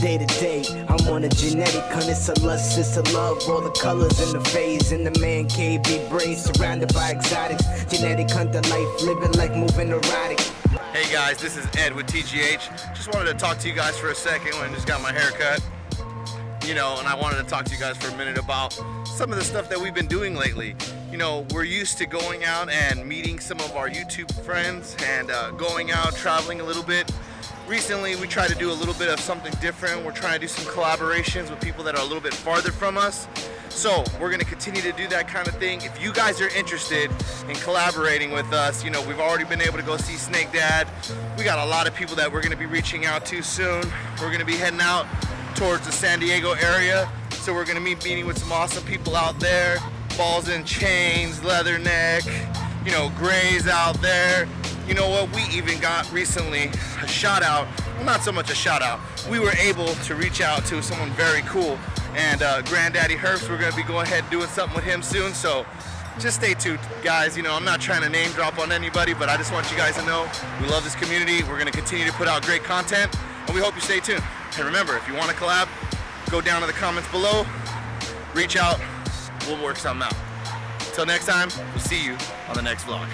day to day. I'm on a genetic hunt, it's a lust, it's a love. All the colors in the phase, in the man cave, be brave, surrounded by exotics. Genetic hunter life, living like moving erotic. Hey guys, this is Ed with TGH. Just wanted to talk to you guys for a second when I just got my haircut. You know, and I wanted to talk to you guys for a minute about some of the stuff that we've been doing lately. You know, we're used to going out and meeting some of our YouTube friends and going out, traveling a little bit. Recently, we tried to do a little bit of something different. We're trying to do some collaborations with people that are a little bit farther from us. So we're going to continue to do that kind of thing. If you guys are interested in collaborating with us, you know, we've already been able to go see Snake Dad. We got a lot of people that we're going to be reaching out to soon. We're going to be heading out towards the San Diego area. So we're going to be meeting with some awesome people out there. Balls and Chains, Leatherneck, you know, Gray's out there. You know what, we even got recently a shout out, well, not so much a shout out, we were able to reach out to someone very cool, and Granddaddy Herbs, we're going to be going ahead and doing something with him soon, so just stay tuned guys. You know, I'm not trying to name drop on anybody, but I just want you guys to know we love this community, we're going to continue to put out great content, and we hope you stay tuned. And remember, if you want to collab, go down to the comments below, reach out, we'll work something out. Till next time, we'll see you on the next vlog.